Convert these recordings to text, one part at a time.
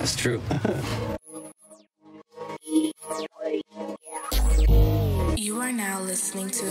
That's true. You are now listening to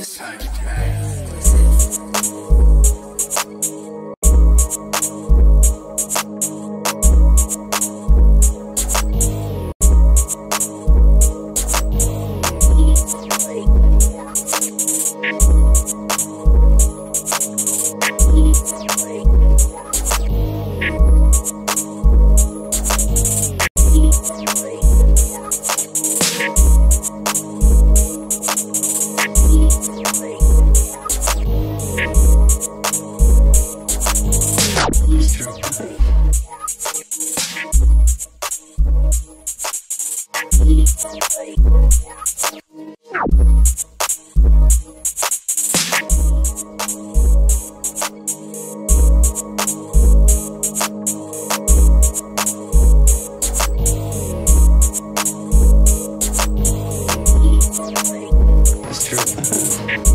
That's true.